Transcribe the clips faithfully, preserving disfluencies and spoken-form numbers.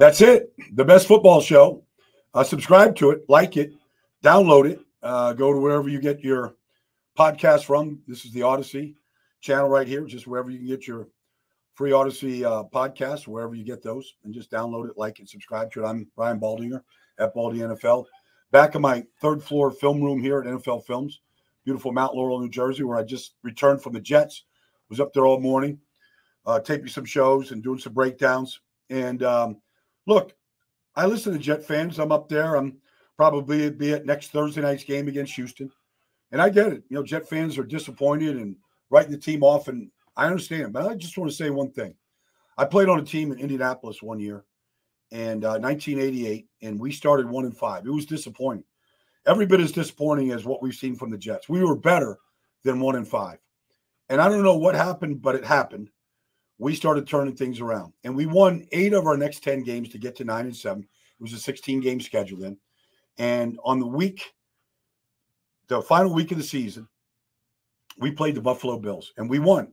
That's it. The Best Football Show. Uh, subscribe to it. Like it. Download it. Uh, go to wherever you get your podcast from. This is the Odyssey channel right here. Just wherever you can get your free Odyssey uh, podcast, wherever you get those. And just download it, like it, subscribe to it. I'm Brian Baldinger at Baldy N F L. Back in my third floor film room here at N F L Films. Beautiful Mount Laurel, New Jersey, where I just returned from the Jets. Was up there all morning, uh, taping some shows and doing some breakdowns. And um, look, I listen to Jet fans. I'm up there. I'm probably be at next Thursday night's game against Houston. And I get it. You know, Jet fans are disappointed and writing the team off. And I understand. But I just want to say one thing. I played on a team in Indianapolis one year and uh, nineteen eighty-eight, and we started one and five. It was disappointing. Every bit as disappointing as what we've seen from the Jets. We were better than one and five. And I don't know what happened, but it happened. We started turning things around. And we won eight of our next ten games to get to nine and seven. It was a sixteen-game schedule then. And on the week, the final week of the season, we played the Buffalo Bills. And we won.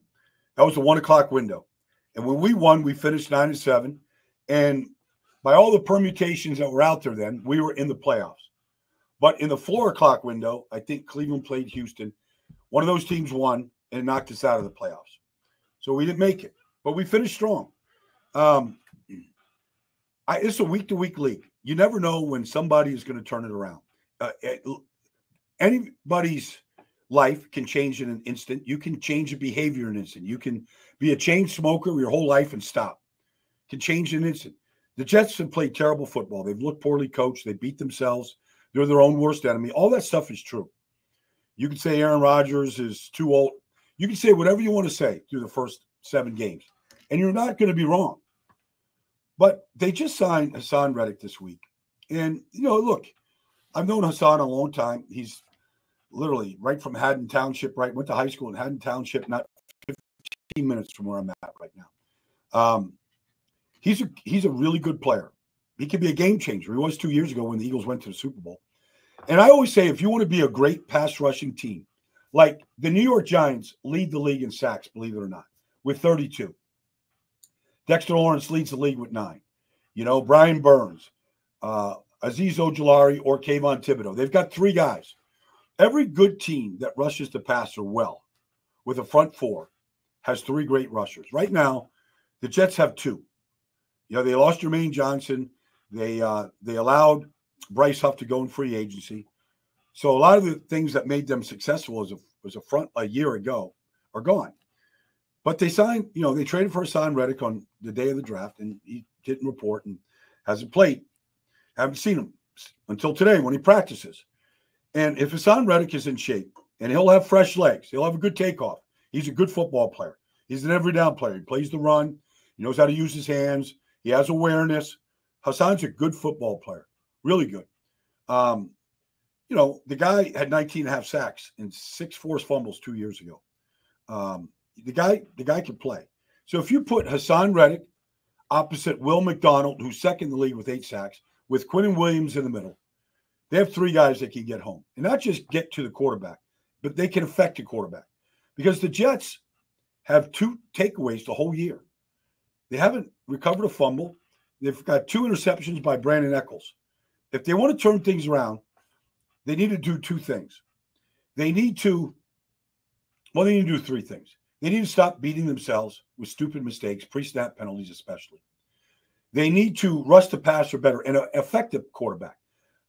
That was the one o'clock window. And when we won, we finished nine and seven. And by all the permutations that were out there then, we were in the playoffs. But in the four o'clock window, I think Cleveland played Houston. One of those teams won and knocked us out of the playoffs. So we didn't make it. But we finished strong. Um, I, it's a week-to-week league. You never know when somebody is going to turn it around. Uh, it, anybody's life can change in an instant. You can change a behavior in an instant. You can be a chain smoker your whole life and stop. Can change in an instant. The Jets have played terrible football. They've looked poorly coached. They beat themselves. They're their own worst enemy. All that stuff is true. You can say Aaron Rodgers is too old. You can say whatever you want to say through the first seven games, and you're not going to be wrong. But they just signed Haason Reddick this week. And, you know, look, I've known Haason a long time. He's literally right from Haddon Township, right? Went to high school in Haddon Township, not fifteen minutes from where I'm at right now. Um, he's a, he's a really good player. He could be a game changer. He was two years ago when the Eagles went to the Super Bowl. And I always say, if you want to be a great pass rushing team, like the New York Giants lead the league in sacks, believe it or not, with thirty-two. Dexter Lawrence leads the league with nine. You know, Brian Burns, uh, Azeez Ojulari, or Kayvon Thibodeau. They've got three guys. Every good team that rushes the passer well with a front four has three great rushers. Right now, the Jets have two. You know, they lost Jermaine Johnson. They uh, they allowed Bryce Huff to go in free agency. So a lot of the things that made them successful as a, as a front a year ago are gone. But they signed, you know, they traded for Haason Reddick on the day of the draft, and he didn't report and hasn't played. Haven't seen him until today when he practices. And if Haason Reddick is in shape, and he'll have fresh legs, he'll have a good takeoff. He's a good football player. He's an every down player. He plays the run. He knows how to use his hands. He has awareness. Hassan's a good football player, really good. Um, you know, the guy had nineteen and a half sacks and six forced fumbles two years ago. Um, the guy the guy can play. So if you put Haason Reddick opposite Will McDonald, who's second in the league with eight sacks, with Quinnen Williams in the middle, they have three guys that can get home. And not just get to the quarterback, but they can affect the quarterback. Because the Jets have two takeaways the whole year. They haven't recovered a fumble. They've got two interceptions by Brandon Eccles. If they want to turn things around, they need to do two things. They need to, well, they need to do three things. They need to stop beating themselves with stupid mistakes, pre-snap penalties especially. They need to rush the passer better and affect the quarterback.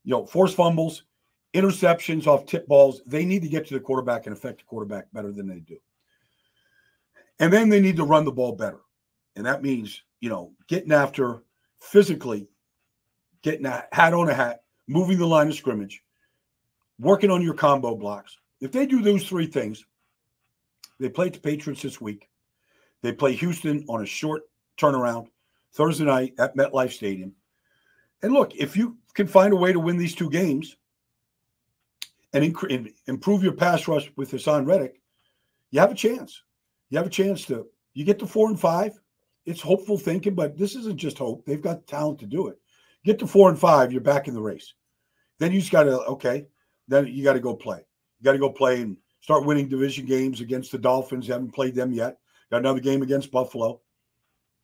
You know, force fumbles, interceptions off tip balls. They need to get to the quarterback and affect the quarterback better than they do. And then they need to run the ball better. And that means, you know, getting after physically, getting a hat on a hat, moving the line of scrimmage, working on your combo blocks. If they do those three things, they play the Patriots this week. They play Houston on a short turnaround Thursday night at MetLife Stadium. And look, if you can find a way to win these two games and inc- improve your pass rush with Haason Reddick, you have a chance. You have a chance to, you get to four and five. It's hopeful thinking, but this isn't just hope. They've got talent to do it. Get to four and five, you're back in the race. Then you just got to, okay, then you got to go play. You got to go play and start winning division games against the Dolphins. You haven't played them yet. Got another game against Buffalo.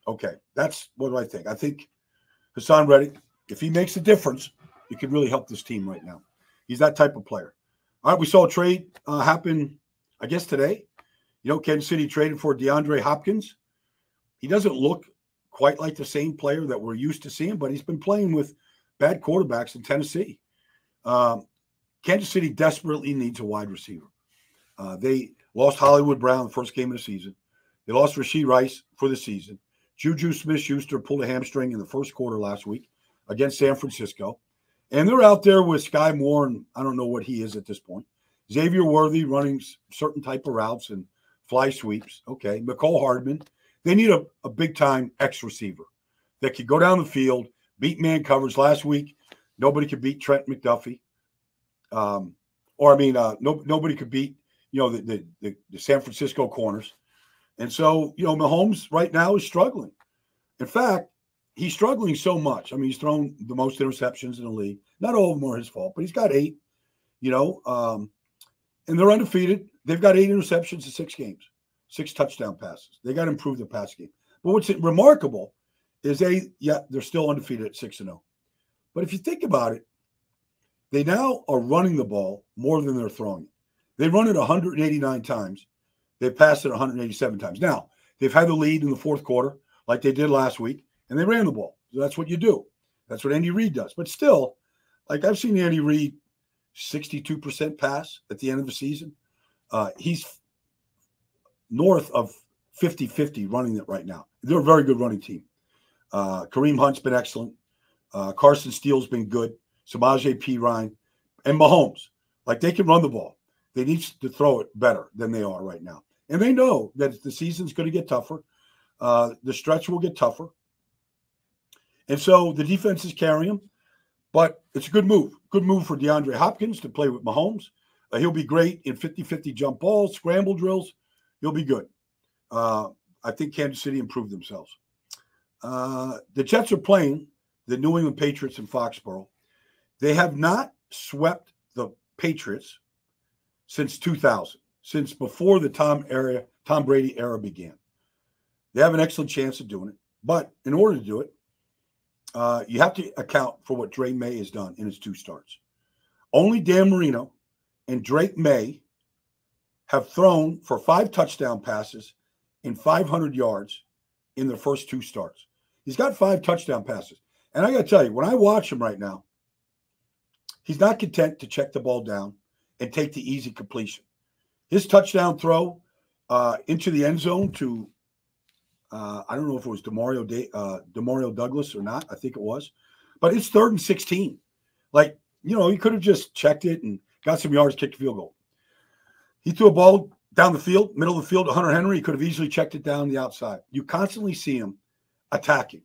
Okay, that's what I think. I think Haason Reddick, if he makes a difference, it could really help this team right now. He's that type of player. All right, we saw a trade uh, happen, I guess, today. You know, Kansas City traded for DeAndre Hopkins. He doesn't look quite like the same player that we're used to seeing, but he's been playing with bad quarterbacks in Tennessee. Um, Kansas City desperately needs a wide receiver. Uh, they lost Hollywood Brown the first game of the season. They lost Rasheed Rice for the season. Juju Smith Schuster pulled a hamstring in the first quarter last week against San Francisco. And they're out there with Sky Moore, and I don't know what he is at this point. Xavier Worthy running certain type of routes and fly sweeps. Okay, McCall Hardman. They need a, a big-time X receiver that could go down the field, beat man coverage. Last week, nobody could beat Trent McDuffie. Um, or, I mean, uh, no, nobody could beat, you know, the, the, the, the San Francisco corners. And so, you know, Mahomes right now is struggling. In fact, he's struggling so much. I mean, he's thrown the most interceptions in the league. Not all of them are his fault, but he's got eight, you know. Um, and they're undefeated. They've got eight interceptions in six games, six touchdown passes. They got to improve their pass game. But what's remarkable is they, yeah, they're still undefeated at six and oh. But if you think about it, they now are running the ball more than they're throwing it. They run it one hundred eighty-nine times. They passed it one hundred eighty-seven times. Now, they've had the lead in the fourth quarter like they did last week, and they ran the ball. So that's what you do. That's what Andy Reid does. But still, like I've seen Andy Reid sixty-two percent pass at the end of the season. Uh, he's north of fifty fifty running it right now. They're a very good running team. Uh, Kareem Hunt's been excellent. Uh, Carson Steele's been good. Samaje Perine and Mahomes. Like, they can run the ball. They need to throw it better than they are right now. And they know that the season's going to get tougher. Uh, the stretch will get tougher. And so the defense is carrying them. But it's a good move. Good move for DeAndre Hopkins to play with Mahomes. Uh, he'll be great in fifty fifty jump balls, scramble drills. He'll be good. Uh, I think Kansas City improved themselves. Uh, the Jets are playing the New England Patriots in Foxborough. They have not swept the Patriots since two thousand, since before the Tom era, Tom Brady era began. They have an excellent chance of doing it. But in order to do it, uh, you have to account for what Drake Maye has done in his two starts. Only Dan Marino and Drake Maye have thrown for five touchdown passes and five hundred yards in their first two starts. He's got five touchdown passes. And I got to tell you, when I watch him right now, he's not content to check the ball down and take the easy completion. His touchdown throw uh, into the end zone to, uh, I don't know if it was DeMario, De, uh, DeMario Douglas or not. I think it was. But it's third and sixteen. Like, you know, he could have just checked it and got some yards, kicked a field goal. He threw a ball down the field, middle of the field to Hunter Henry. He could have easily checked it down the outside. You constantly see him attacking,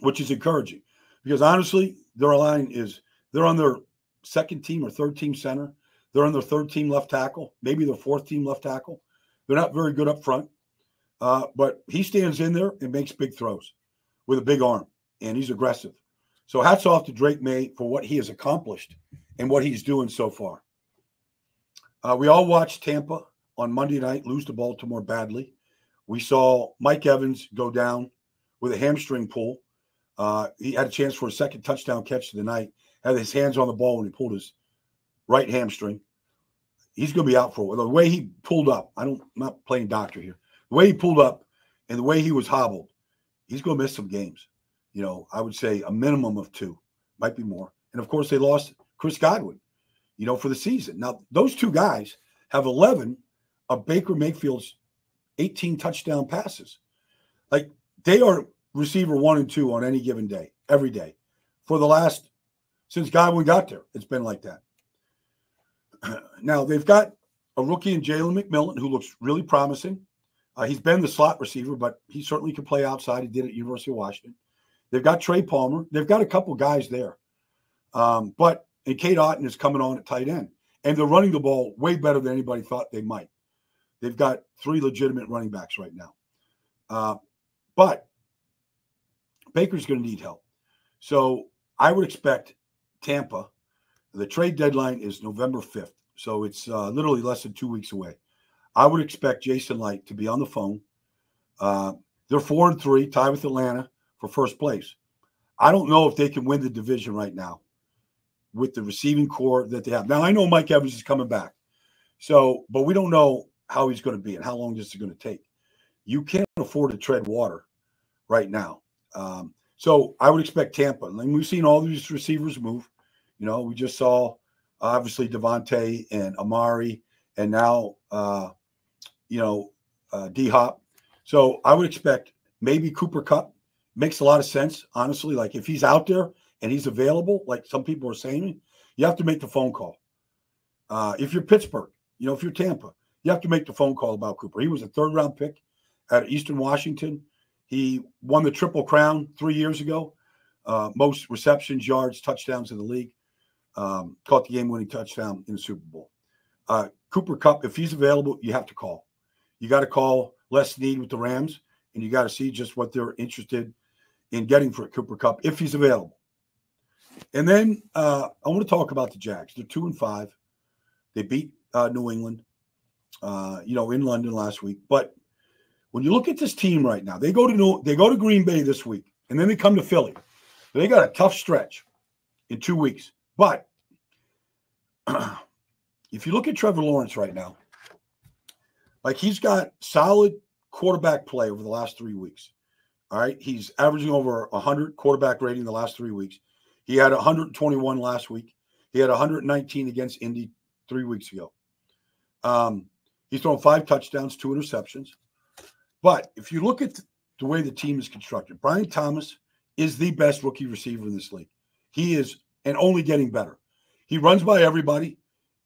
which is encouraging. Because honestly, their line is, they're on their second team or third team center. They're on their third team left tackle, maybe their fourth team left tackle. They're not very good up front, uh, but he stands in there and makes big throws with a big arm, and he's aggressive. So hats off to Drake Maye for what he has accomplished and what he's doing so far. Uh, we all watched Tampa on Monday night lose to Baltimore badly. We saw Mike Evans go down with a hamstring pull. Uh, he had a chance for a second touchdown catch of the night. Had his hands on the ball when he pulled his right hamstring. He's going to be out for a while. The way he pulled up, I don't, I'm not playing doctor here. The way he pulled up and the way he was hobbled, he's going to miss some games. You know, I would say a minimum of two, might be more. And, of course, they lost Chris Godwin, you know, for the season. Now, those two guys have eleven of Baker Mayfield's eighteen touchdown passes. Like, they are receiver one and two on any given day, every day. For the last Since Godwin got there, it's been like that. Now, they've got a rookie in Jalen McMillan who looks really promising. Uh, he's been the slot receiver, but he certainly can play outside. He did at University of Washington. They've got Trey Palmer. They've got a couple guys there. Um, but and Kate Otten is coming on at tight end. And they're running the ball way better than anybody thought they might. They've got three legitimate running backs right now. Uh, but Baker's going to need help. So I would expect Tampa, the trade deadline is November fifth, so it's uh, literally less than two weeks away. I would expect Jason Light to be on the phone. Uh, they're four and three, tied with Atlanta for first place. I don't know if they can win the division right now with the receiving core that they have. Now, I know Mike Evans is coming back, so but we don't know how he's going to be and how long this is going to take. You can't afford to tread water right now. Um, so I would expect Tampa. I mean, we've seen all these receivers move. You know, we just saw, obviously, Devontae and Amari and now, uh, you know, uh, D-Hop. So I would expect maybe Cooper Kupp. Makes a lot of sense, honestly. Like, if he's out there and he's available, like some people are saying, you have to make the phone call. Uh, if you're Pittsburgh, you know, if you're Tampa, you have to make the phone call about Cooper. He was a third-round pick out of Eastern Washington. He won the Triple Crown three years ago. Uh, most receptions, yards, touchdowns in the league. Um, caught the game-winning touchdown in the Super Bowl. Uh, Cooper Kupp, if he's available, you have to call. You got to call Les Snead with the Rams, and you got to see just what they're interested in getting for Cooper Kupp if he's available. And then uh, I want to talk about the Jags. They're two and five. They beat uh, New England, uh, you know, in London last week. But when you look at this team right now, they go to New, they go to Green Bay this week, and then they come to Philly. They got a tough stretch in two weeks. But if you look at Trevor Lawrence right now, like he's got solid quarterback play over the last three weeks. All right, he's averaging over one hundred quarterback rating the last three weeks. He had one hundred twenty-one last week. He had one hundred nineteen against Indy three weeks ago. Um, he's thrown five touchdowns, two interceptions. But if you look at the way the team is constructed, Brian Thomas is the best rookie receiver in this league. He is, and only getting better. He runs by everybody.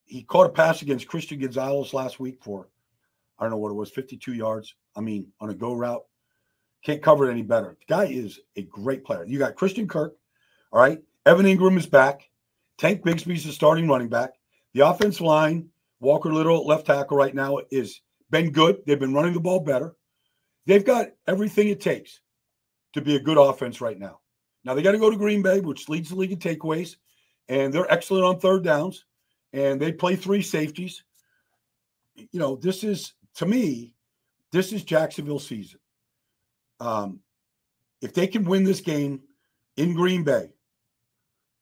He caught a pass against Christian Gonzalez last week for, I don't know what it was, fifty-two yards. I mean, on a go route. Can't cover it any better. The guy is a great player. You got Christian Kirk, all right? Evan Ingram is back. Tank Bigsby's the starting running back. The offensive line, Walker Little, left tackle right now, is been good. They've been running the ball better. They've got everything it takes to be a good offense right now. Now, they got to go to Green Bay, which leads the league in takeaways, and they're excellent on third downs, and they play three safeties. You know, this is, to me, this is Jacksonville's season. Um, if they can win this game in Green Bay,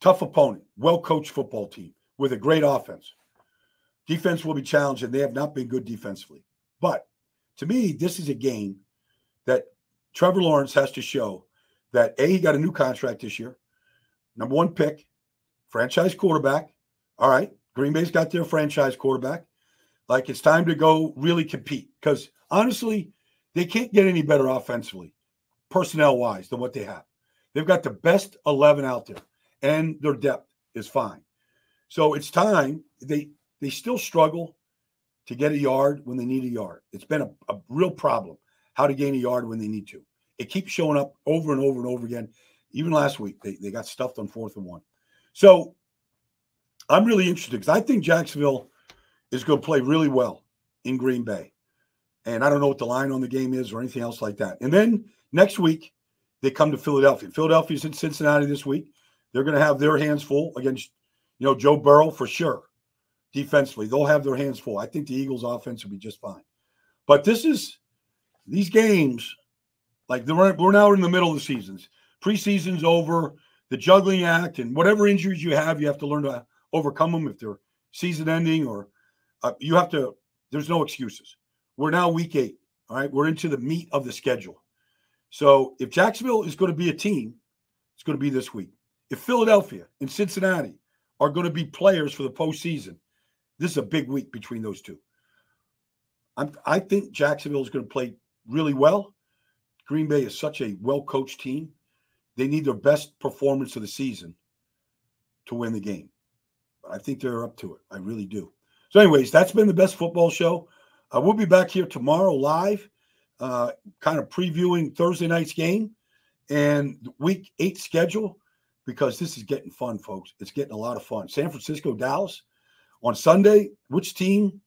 tough opponent, well-coached football team with a great offense. Defense will be challenged, and they have not been good defensively. But to me, this is a game that Trevor Lawrence has to show that, A, he got a new contract this year, number one pick, franchise quarterback. All right, Green Bay's got their franchise quarterback. Like, it's time to go really compete because, honestly, they can't get any better offensively, personnel-wise, than what they have. They've got the best eleven out there, and their depth is fine. So it's time. They they still struggle to get a yard when they need a yard. It's been a, a real problem, how to gain a yard when they need to. It keeps showing up over and over and over again. Even last week, they, they got stuffed on fourth and one. So I'm really interested because I think Jacksonville is going to play really well in Green Bay. And I don't know what the line on the game is or anything else like that. And then next week, they come to Philadelphia. Philadelphia's in Cincinnati this week. They're going to have their hands full against, you know, Joe Burrow for sure. Defensively, they'll have their hands full. I think the Eagles' offense will be just fine. But this is – these games, like we're now in the middle of the seasons. Preseason's over. The juggling act and whatever injuries you have, you have to learn to overcome them if they're season-ending or uh, you have to – there's no excuses. We're now week eight, all right? We're into the meat of the schedule. So if Jacksonville is going to be a team, it's going to be this week. If Philadelphia and Cincinnati are going to be players for the postseason, this is a big week between those two. I'm, I think Jacksonville is going to play really well. Green Bay is such a well-coached team. They need their best performance of the season to win the game. But I think they're up to it. I really do. So anyways, that's been the Best Football Show. Uh, we'll be back here tomorrow live, uh, kind of previewing Thursday night's game and week eight schedule because this is getting fun, folks. It's getting a lot of fun. San Francisco, Dallas on Sunday. Which team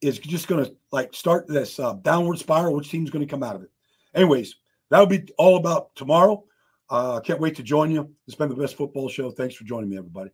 is just going to like start this uh, downward spiral? Which team's going to come out of it? Anyways, that'll be all about tomorrow. I uh, can't wait to join you. It's been the Best Football Show. Thanks for joining me, everybody.